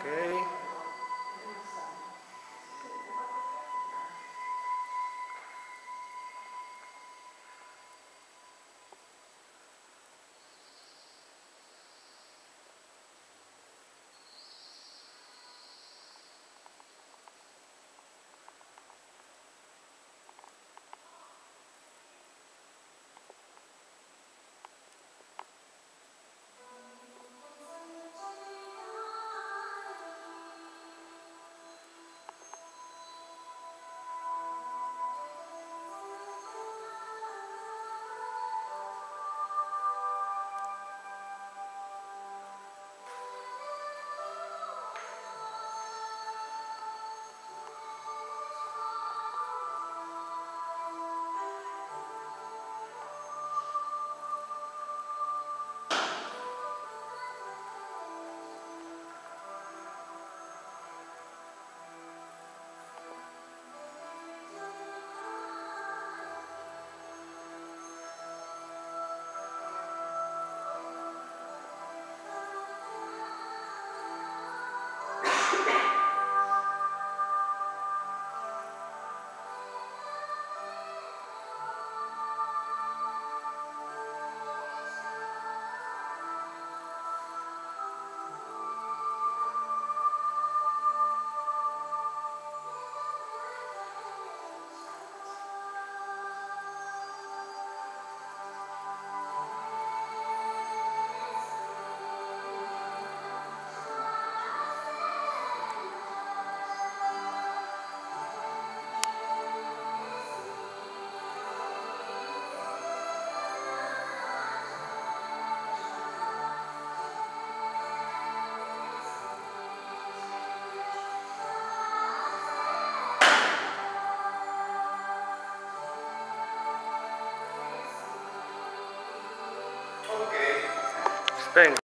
Okay. Thanks.